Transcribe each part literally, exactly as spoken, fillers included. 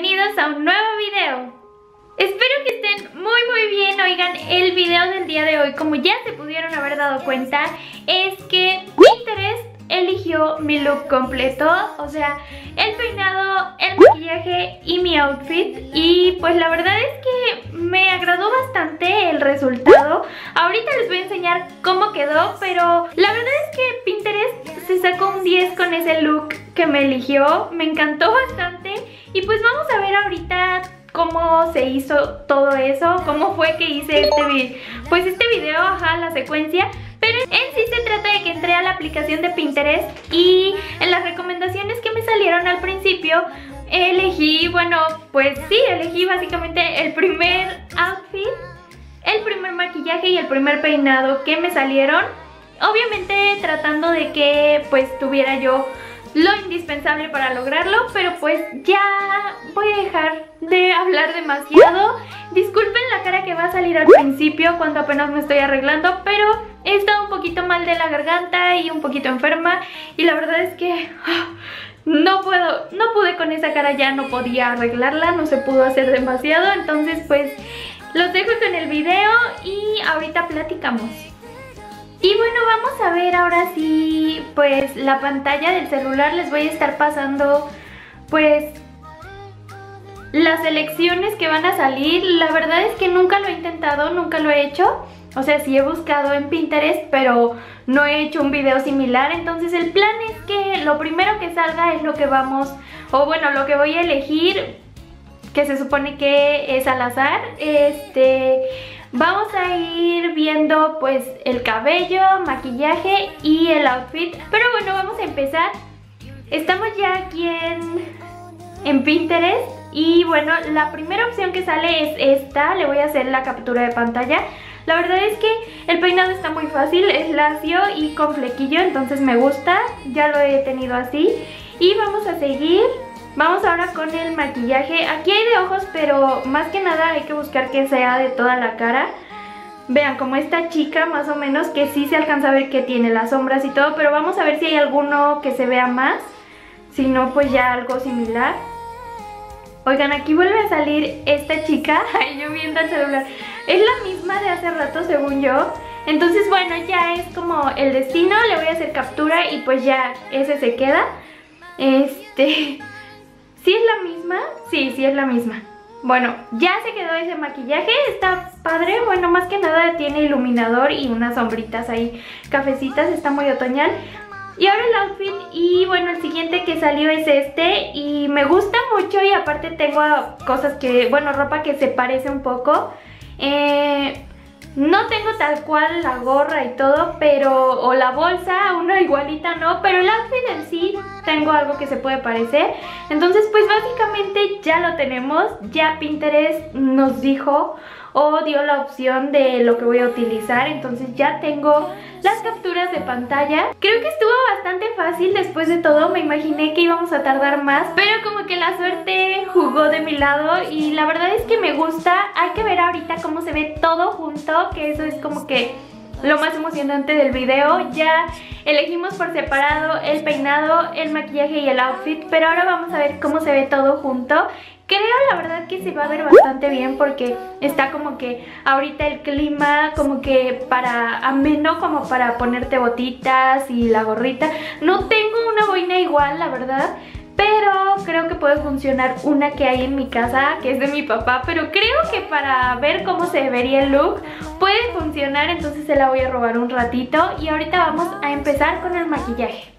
bienvenidos a un nuevo video. Espero que estén muy muy bien. Oigan, el video del día de hoy, como ya se pudieron haber dado cuenta, es que Pinterest eligió mi look completo. O sea, el peinado, el maquillaje y mi outfit. Y pues la verdad es que me agradó bastante el resultado. Ahorita les voy a enseñar cómo quedó, pero la verdad es que Pinterest se sacó un diez con ese look que me eligió. Me encantó bastante. Y pues vamos a ver ahorita cómo se hizo todo eso, cómo fue que hice este video, pues este video, ajá, la secuencia. Pero en sí se trata de que entré a la aplicación de Pinterest y en las recomendaciones que me salieron al principio elegí, bueno, pues sí, elegí básicamente el primer outfit, el primer maquillaje y el primer peinado que me salieron. Obviamente tratando de que pues tuviera yo lo indispensable para lograrlo, pero pues ya voy a dejar de hablar demasiado. Disculpen la cara que va a salir al principio cuando apenas me estoy arreglando, pero he estado un poquito mal de la garganta y un poquito enferma, y la verdad es que oh, no puedo, no pude con esa cara, ya no podía arreglarla, no se pudo hacer demasiado. Entonces pues los dejo con el video y ahorita platicamos. Y bueno, vamos a ver ahora sí, pues la pantalla del celular. Les voy a estar pasando pues las elecciones que van a salir. La verdad es que nunca lo he intentado, nunca lo he hecho. O sea, sí he buscado en Pinterest, pero no he hecho un video similar. Entonces el plan es que lo primero que salga es lo que vamos, o bueno, lo que voy a elegir, que se supone que es al azar. Este... Vamos a ir viendo pues el cabello, maquillaje y el outfit. Pero bueno, vamos a empezar. Estamos ya aquí en, en Pinterest. Y bueno, la primera opción que sale es esta. Le voy a hacer la captura de pantalla. La verdad es que el peinado está muy fácil. Es lacio y con flequillo, entonces me gusta. Ya lo he tenido así. Y vamos a seguir. Vamos ahora con el maquillaje. Aquí hay de ojos, pero más que nada hay que buscar que sea de toda la cara. Vean, como esta chica más o menos, que sí se alcanza a ver que tiene las sombras y todo. Pero vamos a ver si hay alguno que se vea más. Si no, pues ya algo similar. Oigan, aquí vuelve a salir esta chica. Ay, yo viendo el celular. Es la misma de hace rato, según yo. Entonces, bueno, ya es como el destino. Le voy a hacer captura y pues ya ese se queda. Este... ¿Sí es la misma? Sí, sí es la misma. Bueno, ya se quedó ese maquillaje. Está padre. Bueno, más que nada tiene iluminador y unas sombritas ahí cafecitas. Está muy otoñal. Y ahora el outfit. Y bueno, el siguiente que salió es este. Y me gusta mucho. Y aparte tengo cosas que... Bueno, ropa que se parece un poco. Eh... No tengo tal cual la gorra y todo, pero... O la bolsa, una igualita no, pero el outfit en sí tengo algo que se puede parecer. Entonces pues básicamente ya lo tenemos. Ya Pinterest nos dijo o dio la opción de lo que voy a utilizar. Entonces ya tengo las capturas de pantalla. Creo que estuvo bastante fácil después de todo. Me imaginé que íbamos a tardar más, pero como que la suerte jugó de mi lado. Y la verdad es que me gusta. Hay que ver ahorita cómo se ve todo junto, que eso es como que lo más emocionante del video. Ya elegimos por separado el peinado, el maquillaje y el outfit, pero ahora vamos a ver cómo se ve todo junto. Creo la verdad que se va a ver bastante bien porque está como que ahorita el clima como que para ameno, como para ponerte botitas y la gorrita. No tengo una boina igual, la verdad, pero creo que puede funcionar una que hay en mi casa, que es de mi papá. Pero creo que para ver cómo se vería el look puede funcionar, entonces se la voy a robar un ratito. Y ahorita vamos a empezar con el maquillaje.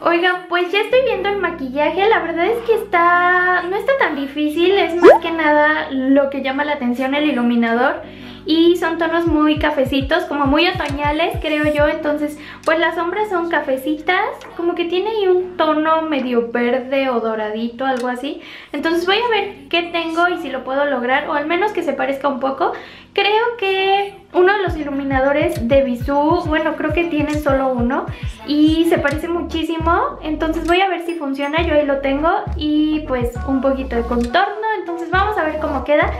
Oigan, pues ya estoy viendo el maquillaje. La verdad es que está no está tan difícil. Es más que nada lo que llama la atención el iluminador. Y son tonos muy cafecitos, como muy otoñales, creo yo. Entonces, pues las sombras son cafecitas, como que tiene ahí un tono medio verde o doradito, algo así. Entonces voy a ver qué tengo y si lo puedo lograr, o al menos que se parezca un poco. Creo que uno de los iluminadores de Visu, bueno, creo que tienen solo uno y se parece muchísimo. Entonces voy a ver si funciona, yo ahí lo tengo. Y pues un poquito de contorno. Entonces vamos a ver cómo queda.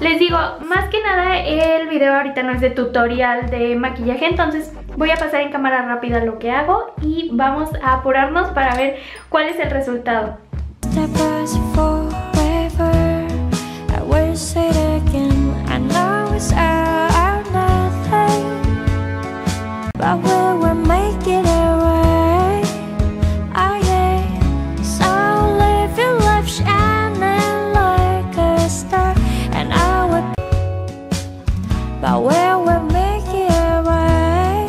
Les digo, más que nada el video ahorita no es de tutorial de maquillaje, entonces voy a pasar en cámara rápida lo que hago y vamos a apurarnos para ver cuál es el resultado. is it again? I know it's our nothing, but we will make it away. Oh yeah. So live your life shining like a star, and I would, but we will make it away.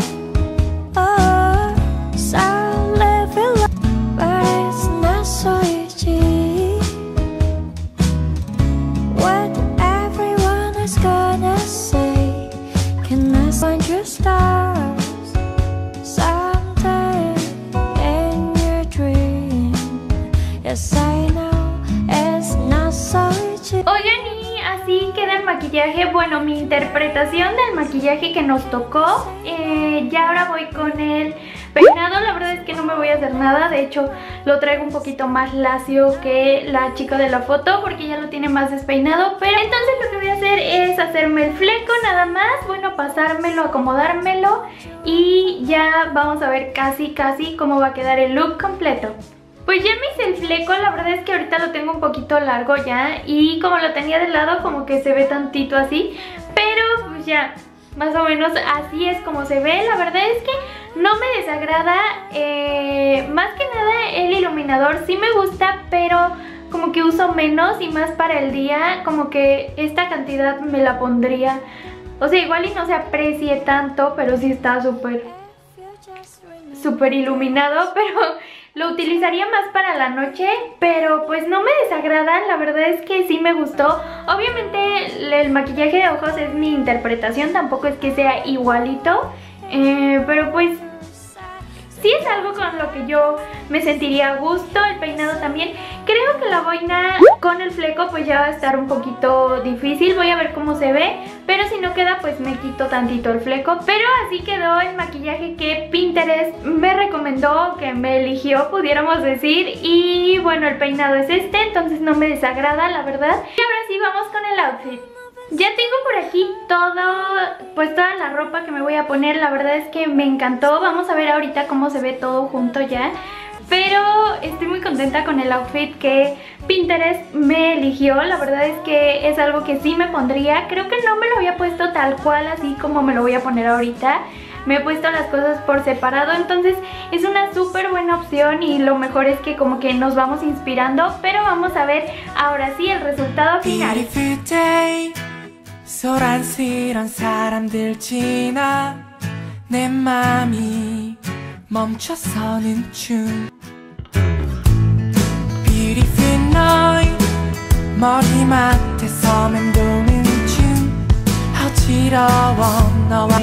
Oh, so live your life, but it's not so easy. Find your stars someday in your dream. Yes, I know it's not so easy. Oigan, y así queda el maquillaje. Bueno, mi interpretación del maquillaje que nos tocó. Eh, ya ahora voy con el peinado. La verdad es que no me voy a hacer nada. De hecho, lo traigo un poquito más lacio que la chica de la foto, porque ya lo tiene más despeinado. Pero entonces lo que voy a hacer es hacerme el fleco nada más. Bueno, pasármelo, acomodármelo. Y ya vamos a ver casi casi cómo va a quedar el look completo. Pues ya me hice el fleco, la verdad es que ahorita lo tengo un poquito largo ya. Y como lo tenía de lado, como que se ve tantito así. Pero pues ya, más o menos así es como se ve. La verdad es que no me desagrada, eh, más que nada el iluminador sí me gusta, pero como que uso menos y más para el día. Como que esta cantidad me la pondría, o sea, igual y no se aprecie tanto, pero sí está súper, súper iluminado, pero lo utilizaría más para la noche. Pero pues no me desagrada, la verdad es que sí me gustó. Obviamente el maquillaje de ojos es mi interpretación, tampoco es que sea igualito, eh, pero pues sí es algo con lo que yo me sentiría a gusto. El peinado también. Creo que la boina con el fleco pues ya va a estar un poquito difícil. Voy a ver cómo se ve, pero si no queda pues me quito tantito el fleco. Pero así quedó el maquillaje que Pinterest me recomendó, que me eligió, pudiéramos decir. Y bueno, el peinado es este, entonces no me desagrada, la verdad. Y ahora sí vamos con el outfit. Ya tengo por aquí todo, pues toda la ropa que me voy a poner. La verdad es que me encantó. Vamos a ver ahorita cómo se ve todo junto ya. Pero estoy muy contenta con el outfit que Pinterest me eligió. La verdad es que es algo que sí me pondría. Creo que no me lo había puesto tal cual así como me lo voy a poner ahorita. Me he puesto las cosas por separado, entonces es una súper buena opción. Y lo mejor es que como que nos vamos inspirando. Pero vamos a ver ahora sí el resultado final. 멈춰서는 춤 Beautiful night 머리맡에서 맴도는 춤 어지러워 너와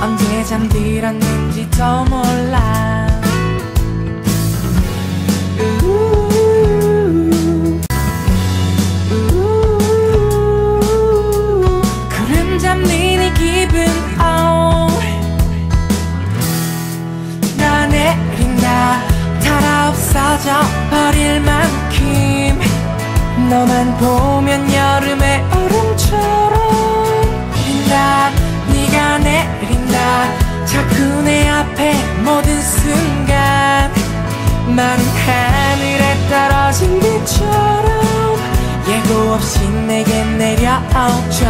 언제 잠들었는지 더 몰라 우우우우 우우우우 구름 잡는 이 기분 oh 내린다 달아 없어져 버릴 만큼 너만 보면 여름의 얼음처럼 내린다 네가 내린다 자꾸 내 앞에 모든 순간 마른 하늘에 떨어진 빛처럼 예고 없이 내게 내려오자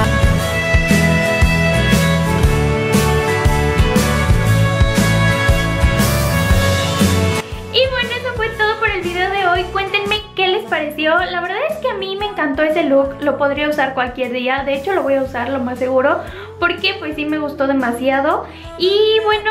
pareció. La verdad es que a mí me encantó ese look, lo podría usar cualquier día, de hecho lo voy a usar lo más seguro, porque pues sí me gustó demasiado. Y bueno,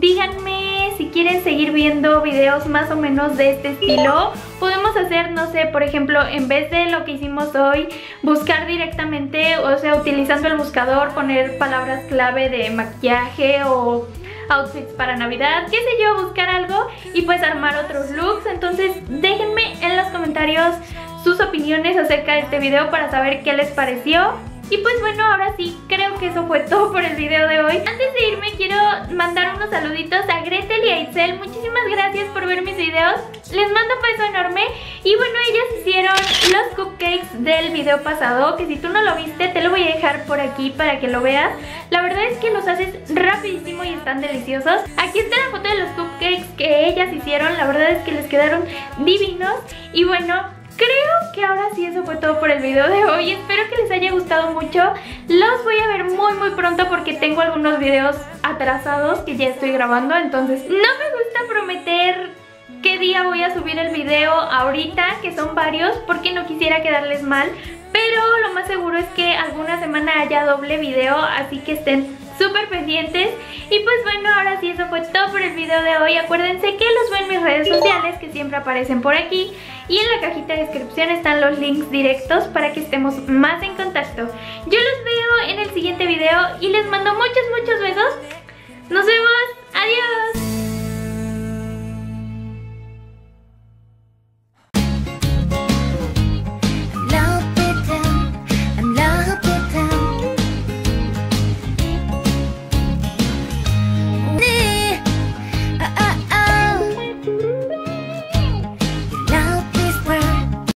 díganme si quieren seguir viendo videos más o menos de este estilo. Podemos hacer, no sé, por ejemplo, en vez de lo que hicimos hoy, buscar directamente, o sea, utilizando el buscador, poner palabras clave de maquillaje o outfits para Navidad, qué sé yo, buscar algo y pues armar otros looks. Entonces déjenme en los comentarios sus opiniones acerca de este video para saber qué les pareció. Y pues bueno, ahora sí, creo que eso fue todo por el video de hoy. Antes de irme quiero mandar unos saluditos a Gretel y a Itzel. Muchísimas gracias por ver mis videos, les mando un beso enorme. Y bueno, ellas hicieron los cupcakes del video pasado, que si tú no lo viste te lo voy a dejar por aquí para que lo veas. La verdad es que los haces rapidísimo y están deliciosos. Aquí está la foto de los cupcakes que ellas hicieron, la verdad es que les quedaron divinos. Y bueno, Creo que ahora sí eso fue todo por el video de hoy. Espero que les haya gustado mucho. Los voy a ver muy muy pronto porque tengo algunos videos atrasados que ya estoy grabando. Entonces no me gusta prometer qué día voy a subir el video ahorita, que son varios, porque no quisiera quedarles mal. Pero lo más seguro es que alguna semana haya doble video, así que estén súper pendientes. Y pues bueno, ahora sí eso fue todo por el video de hoy. Acuérdense que los ven en mis redes sociales, que siempre aparecen por aquí, y en la cajita de descripción están los links directos para que estemos más en contacto. Yo los veo en el siguiente video y les mando muchos muchos besos. Nos vemos, adiós.